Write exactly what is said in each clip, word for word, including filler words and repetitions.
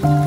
Bye.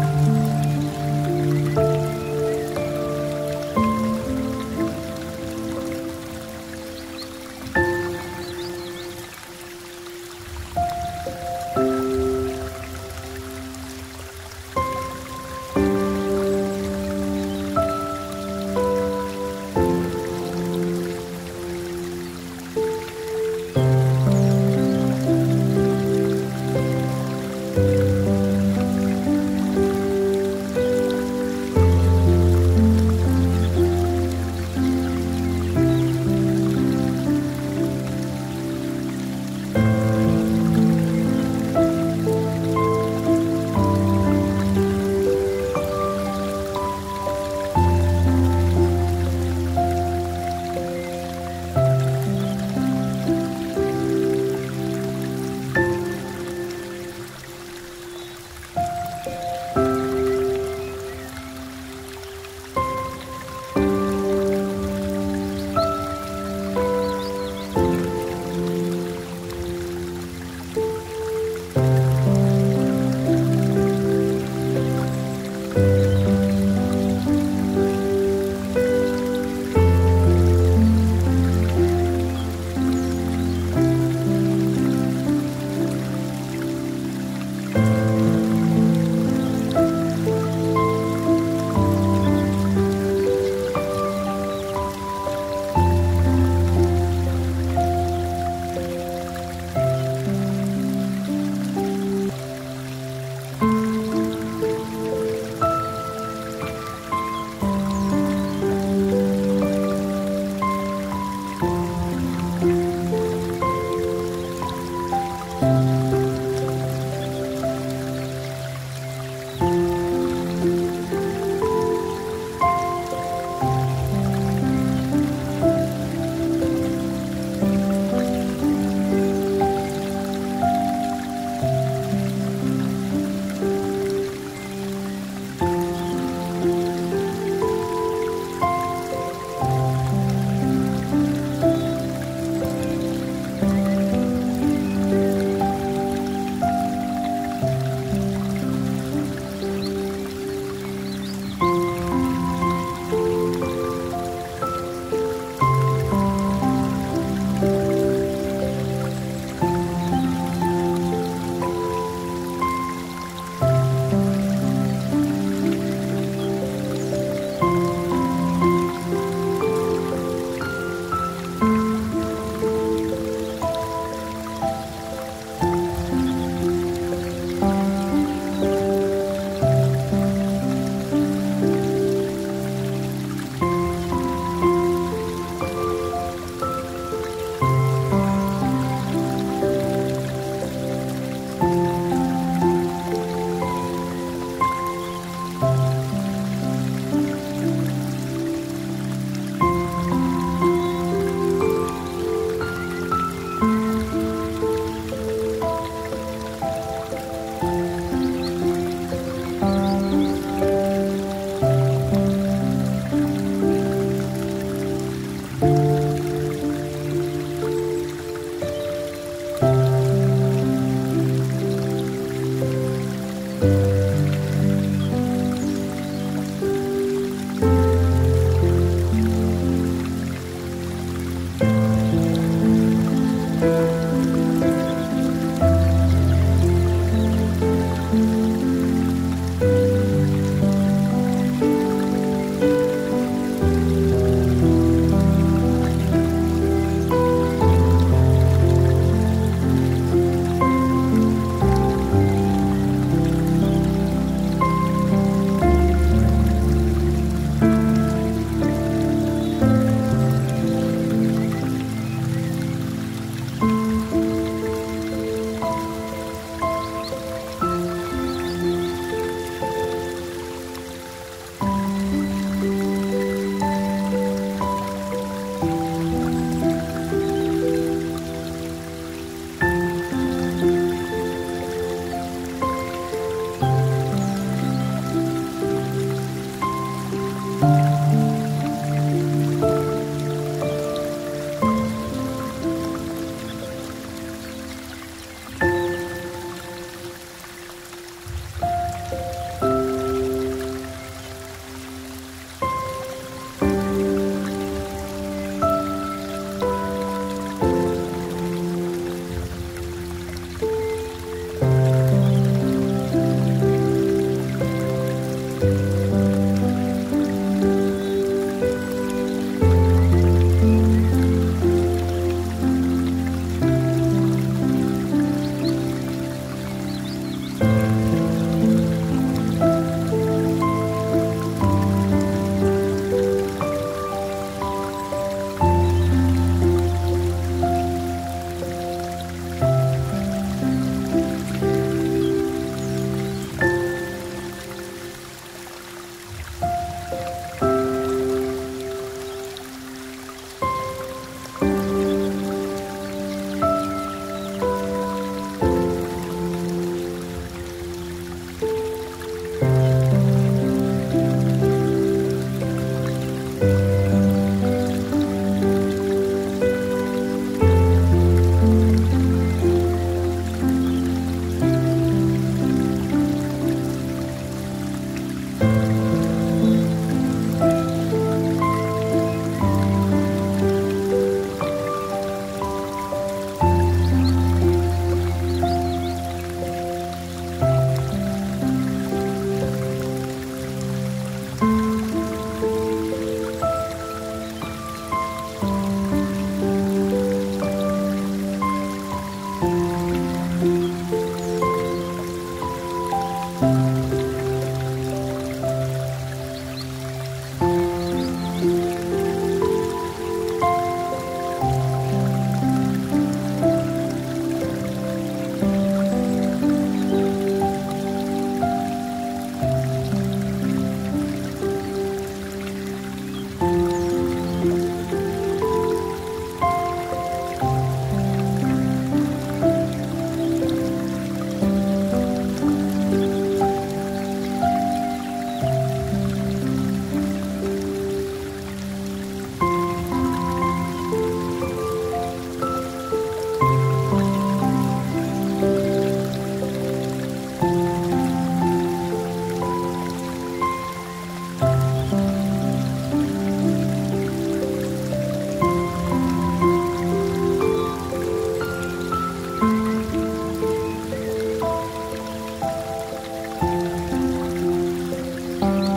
Thank you.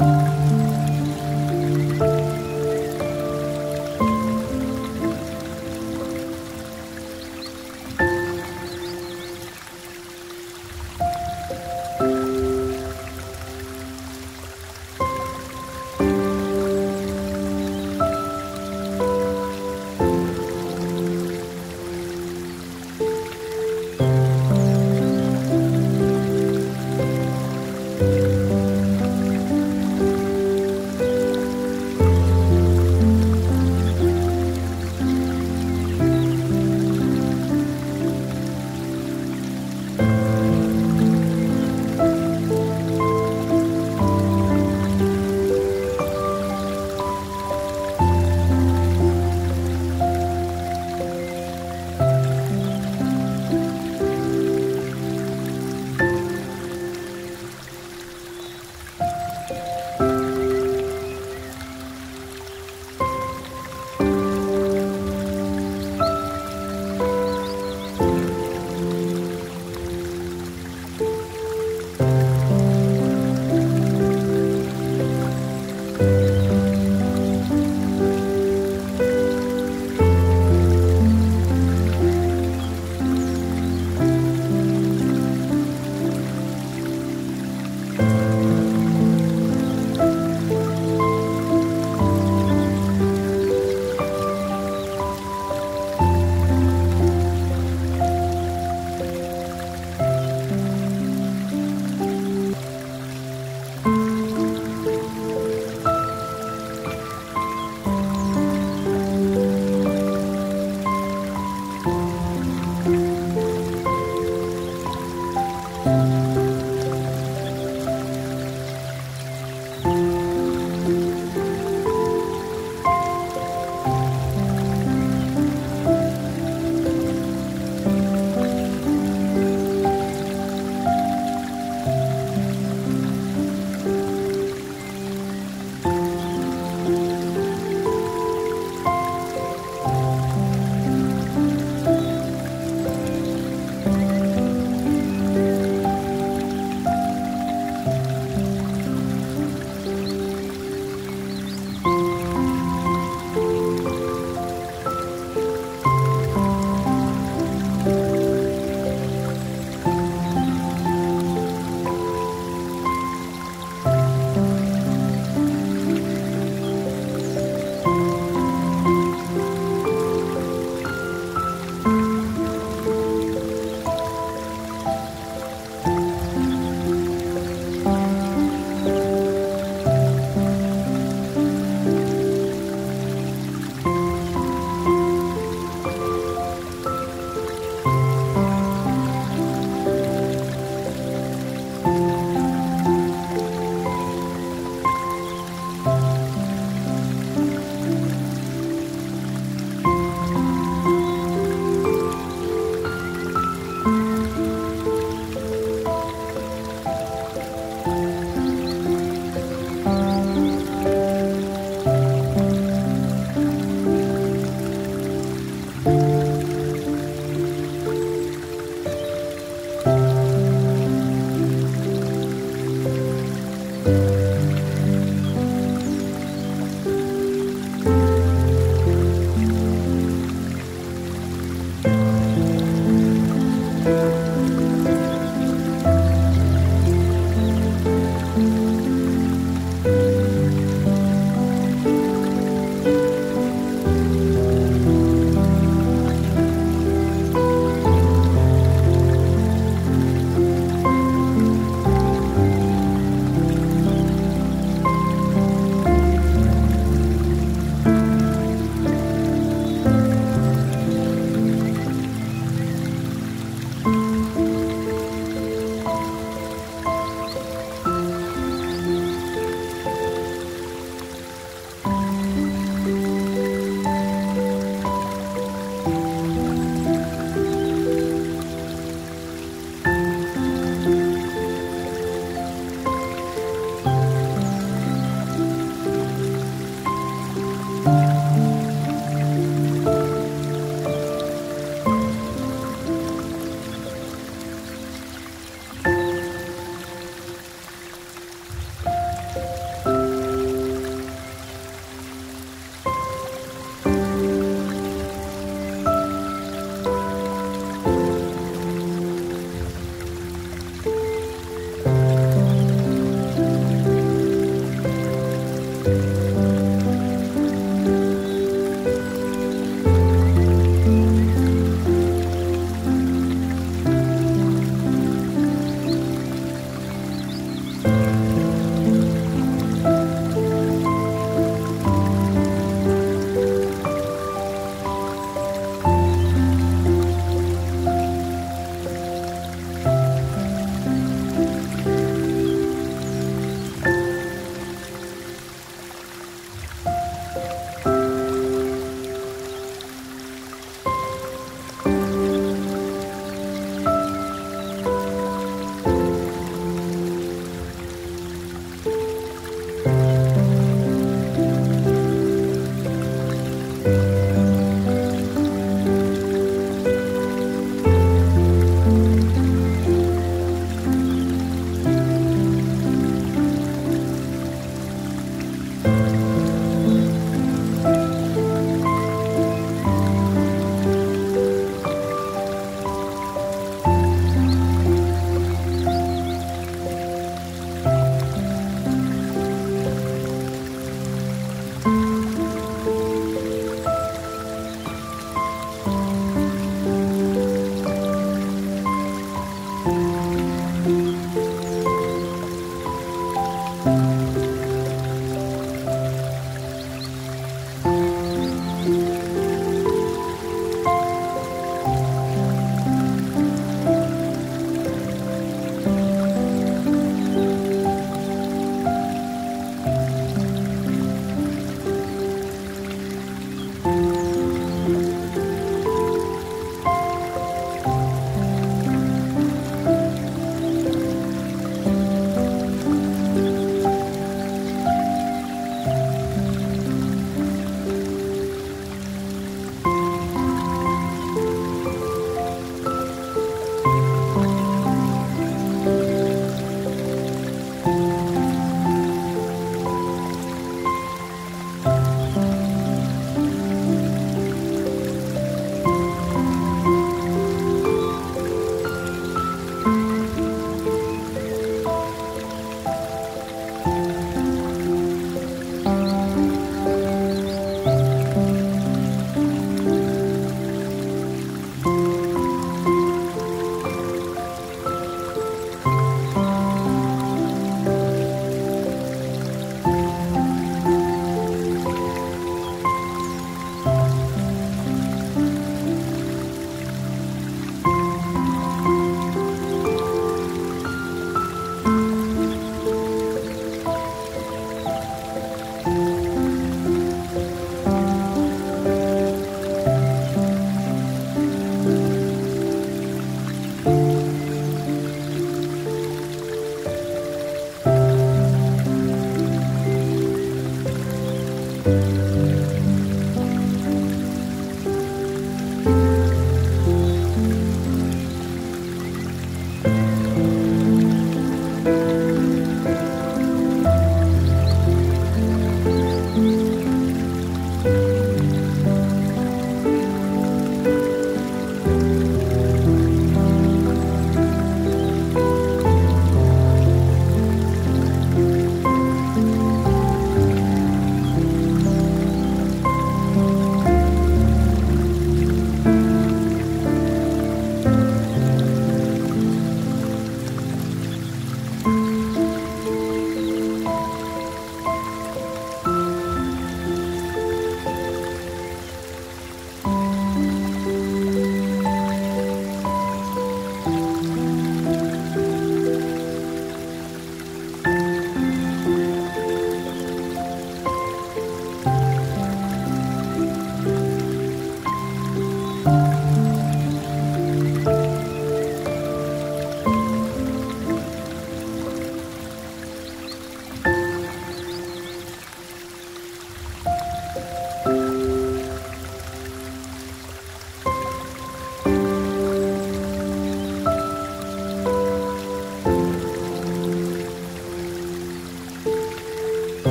Music.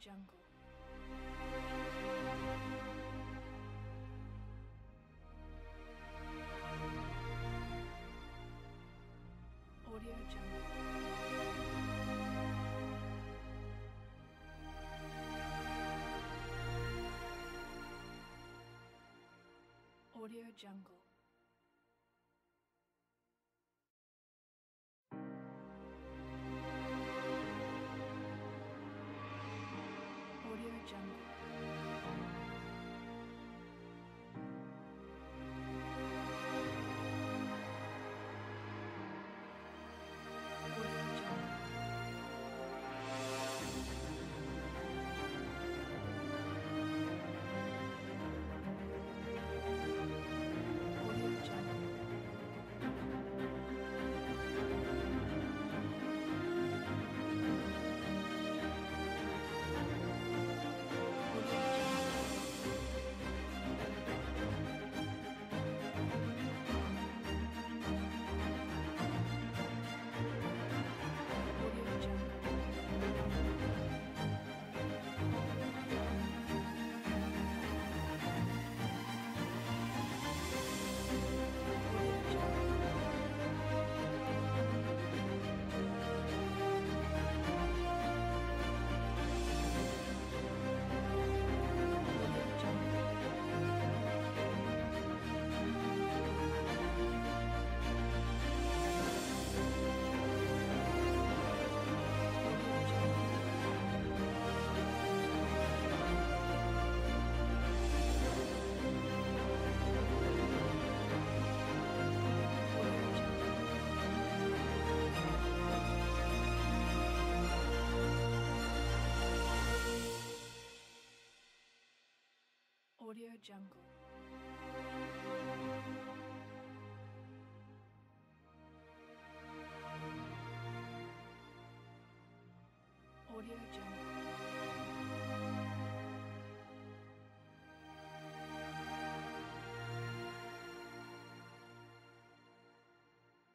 jungle. Audio Jungle. Audio Jungle. Audio Jungle.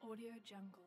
Audio Jungle. Audio Jungle. Audio Jungle. Audio Jungle. Audio Jungle. Audio Jungle. Audio Jungle.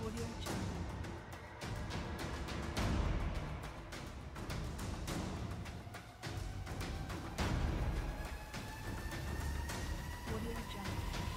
Audio Jungle. Audio Jungle.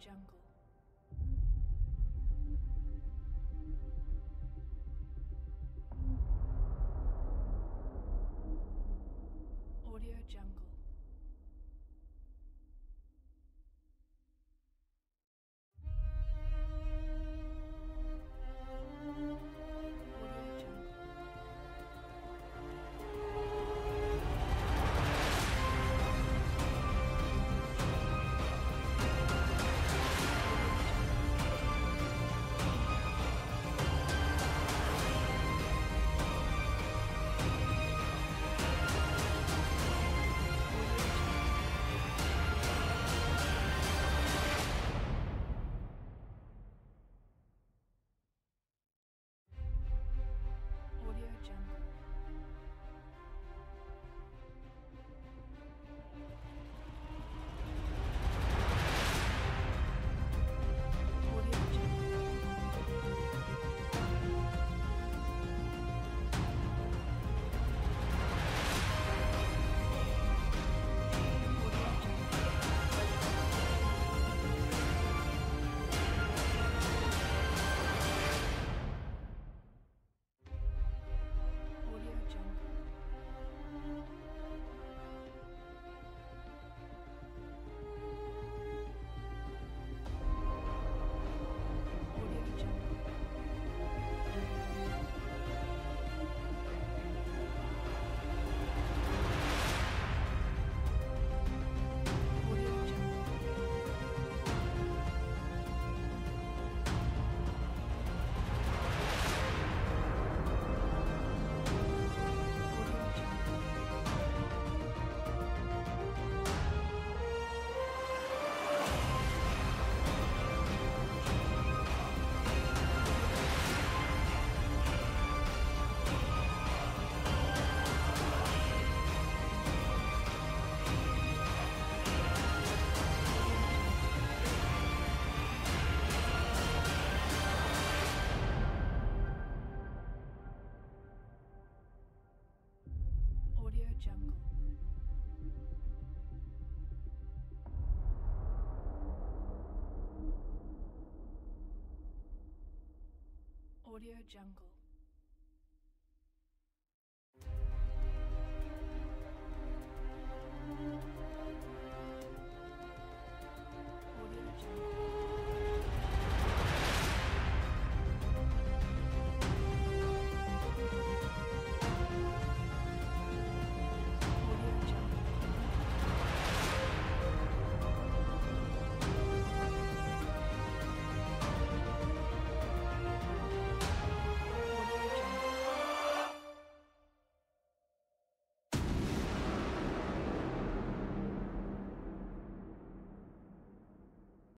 jungle. Audio Jungle. Jungle. Audio Jungle.